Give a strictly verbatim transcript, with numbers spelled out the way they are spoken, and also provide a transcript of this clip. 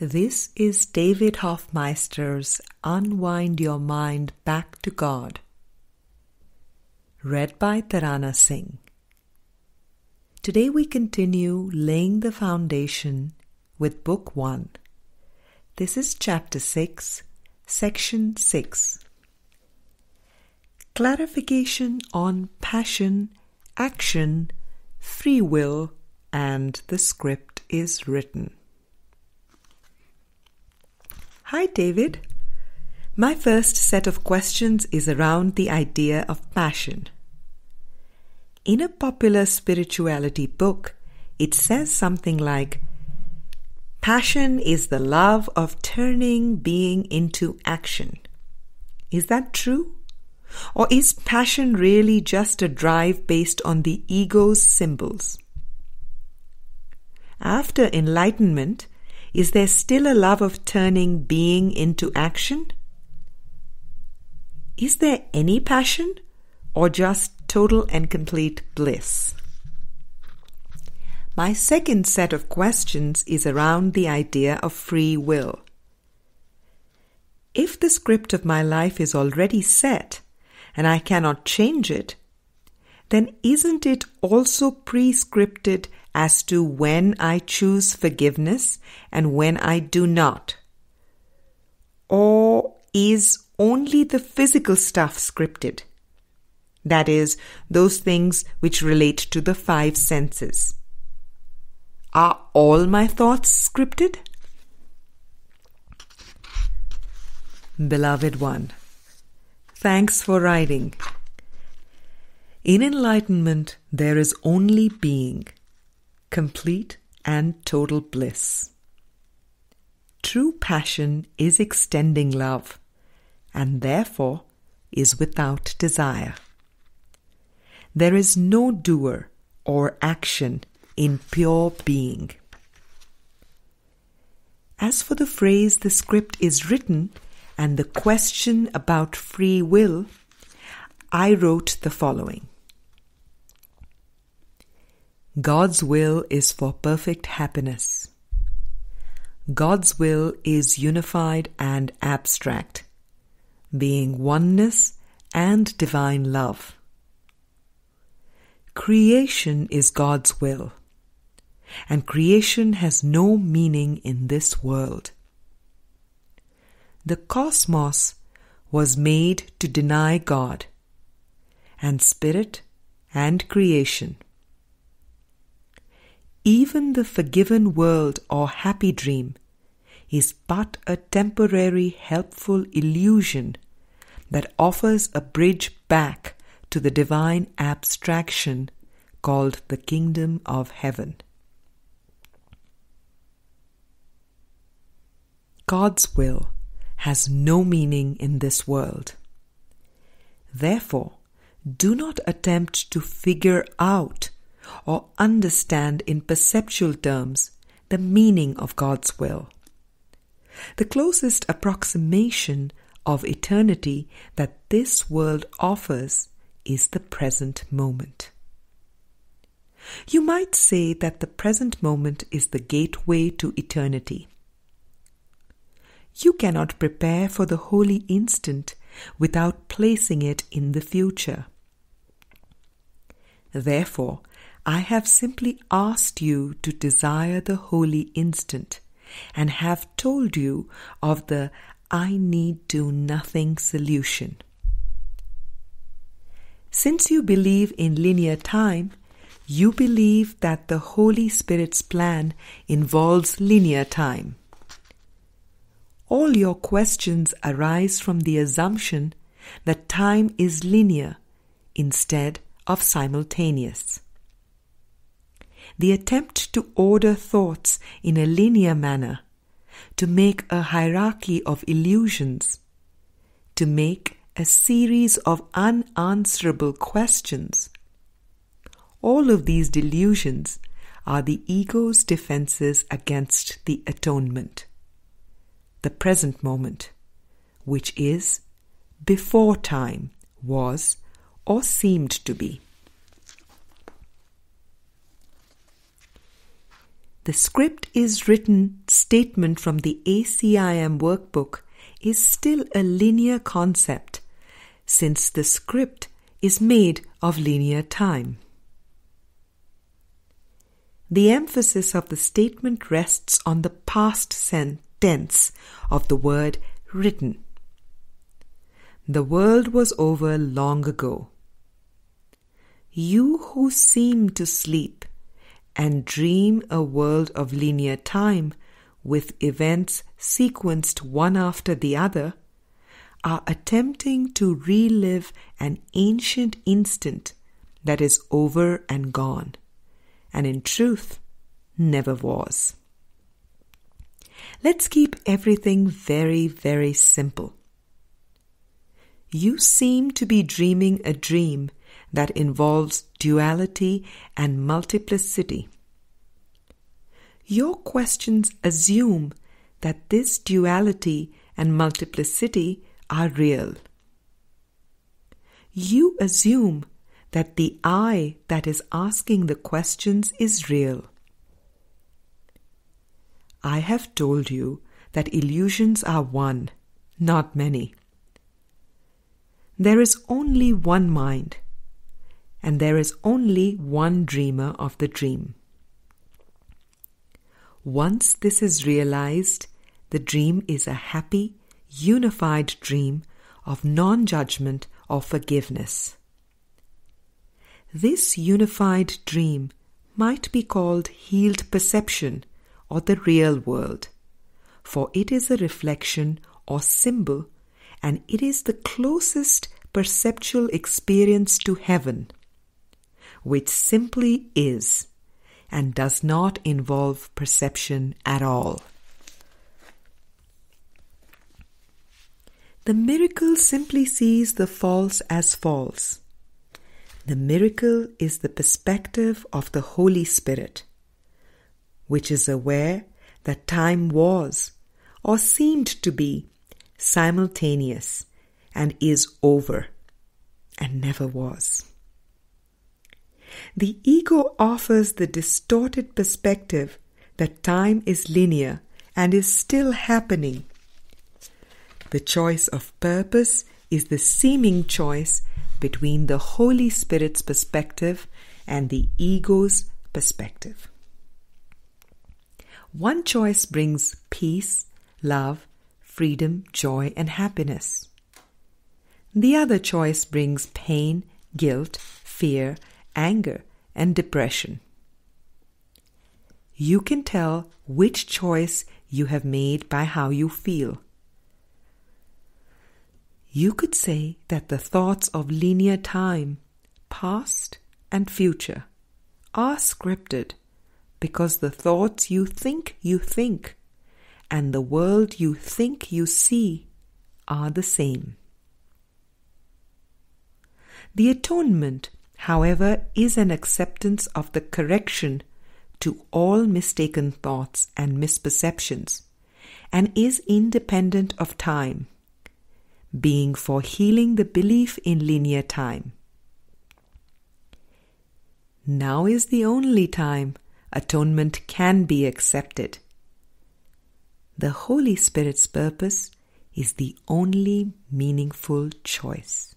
This is David Hoffmeister's Unwind Your Mind Back to God, read by Tarana Singh. Today we continue laying the foundation with Book one. This is Chapter six, Section six. Clarification on passion, action, free will, and the script is written. Hi David. My first set of questions is around the idea of passion. In a popular spirituality book, it says something like, passion is the love of turning being into action. Is that true? Or is passion really just a drive based on the ego's symbols? After enlightenment, is there still a love of turning being into action? Is there any passion or just total and complete bliss? My second set of questions is around the idea of free will. If the script of my life is already set and I cannot change it, then isn't it also prescripted as to when I choose forgiveness and when I do not? Or is only the physical stuff scripted? That is, those things which relate to the five senses. Are all my thoughts scripted? Beloved one, thanks for writing. In enlightenment, there is only being, complete and total bliss. True passion is extending love, and therefore is without desire. There is no doer or action in pure being. As for the phrase the script is written and the question about free will, I wrote the following. God's will is for perfect happiness. God's will is unified and abstract, being oneness and divine love. Creation is God's will, and creation has no meaning in this world. The cosmos was made to deny God, and spirit and creation. Even the forgiven world or happy dream is but a temporary helpful illusion that offers a bridge back to the divine abstraction called the kingdom of heaven. God's will has no meaning in this world. Therefore, do not attempt to figure out or understand in perceptual terms the meaning of God's will. The closest approximation of eternity that this world offers is the present moment. You might say that the present moment is the gateway to eternity. You cannot prepare for the holy instant without placing it in the future. Therefore, I have simply asked you to desire the holy instant and have told you of the I need do nothing solution. Since you believe in linear time, you believe that the Holy Spirit's plan involves linear time. All your questions arise from the assumption that time is linear instead of simultaneous. The attempt to order thoughts in a linear manner, to make a hierarchy of illusions, to make a series of unanswerable questions. All of these delusions are the ego's defenses against the atonement, the present moment, which is before time was or seemed to be. The script is written statement from the A C I M workbook is still a linear concept, since the script is made of linear time. The emphasis of the statement rests on the past tense of the word written. The world was over long ago. You who seem to sleep and dream a world of linear time with events sequenced one after the other, are attempting to relive an ancient instant that is over and gone, and in truth, never was. Let's keep everything very, very simple. You seem to be dreaming a dream that involves duality and multiplicity. Your questions assume that this duality and multiplicity are real. You assume that the I that is asking the questions is real. I have told you that illusions are one, not many. There is only one mind, and there is only one dreamer of the dream. Once this is realized, the dream is a happy, unified dream of non-judgment or forgiveness. This unified dream might be called healed perception or the real world, for it is a reflection or symbol, and it is the closest perceptual experience to heaven, which simply is and does not involve perception at all. The miracle simply sees the false as false. The miracle is the perspective of the Holy Spirit, which is aware that time was, or seemed to be, simultaneous and is over and never was. The ego offers the distorted perspective that time is linear and is still happening. The choice of purpose is the seeming choice between the Holy Spirit's perspective and the ego's perspective. One choice brings peace, love, freedom, joy, and happiness. The other choice brings pain, guilt, fear, anger, and depression. You can tell which choice you have made by how you feel. You could say that the thoughts of linear time, past and future, are scripted because the thoughts you think you think and the world you think you see are the same. The atonement, however, is an acceptance of the correction to all mistaken thoughts and misperceptions, and is independent of time, being for healing the belief in linear time. Now is the only time atonement can be accepted. The Holy Spirit's purpose is the only meaningful choice.